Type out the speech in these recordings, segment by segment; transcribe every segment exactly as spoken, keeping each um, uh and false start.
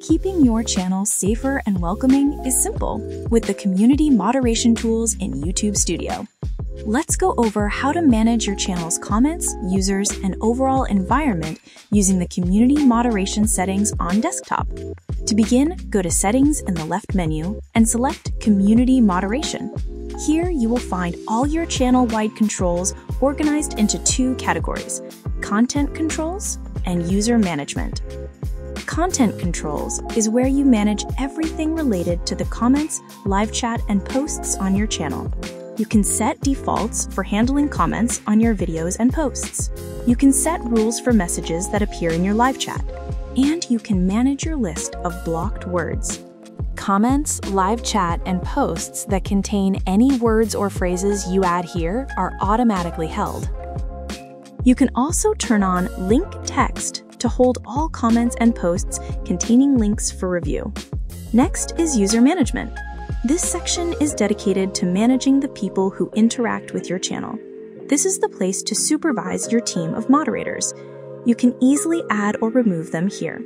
Keeping your channel safer and welcoming is simple with the community moderation tools in YouTube Studio. Let's go over how to manage your channel's comments, users, and overall environment using the community moderation settings on desktop. To begin, go to Settings in the left menu and select Community Moderation. Here you will find all your channel-wide controls organized into two categories: Content Controls and User Management. Content Controls is where you manage everything related to the comments, live chat, and posts on your channel. You can set defaults for handling comments on your videos and posts. You can set rules for messages that appear in your live chat. And you can manage your list of blocked words. Comments, live chat, and posts that contain any words or phrases you add here are automatically held. You can also turn on Link Text to hold all comments and posts containing links for review. Next is User Management. This section is dedicated to managing the people who interact with your channel. This is the place to supervise your team of moderators. You can easily add or remove them here.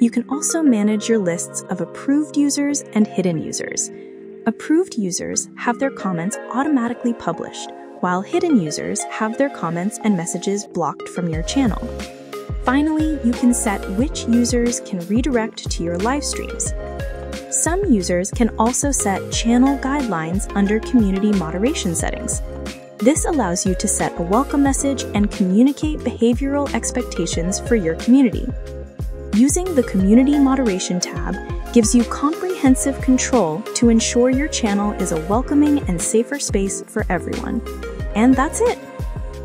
You can also manage your lists of approved users and hidden users. Approved users have their comments automatically published, while hidden users have their comments and messages blocked from your channel. Finally, you can set which users can redirect to your live streams. Some users can also set channel guidelines under community moderation settings. This allows you to set a welcome message and communicate behavioral expectations for your community. Using the Community Moderation tab gives you comprehensive control to ensure your channel is a welcoming and safer space for everyone. And that's it!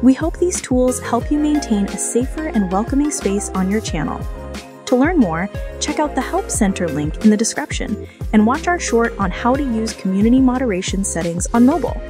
We hope these tools help you maintain a safer and welcoming space on your channel. To learn more, check out the Help Center link in the description and watch our short on how to use community moderation settings on mobile.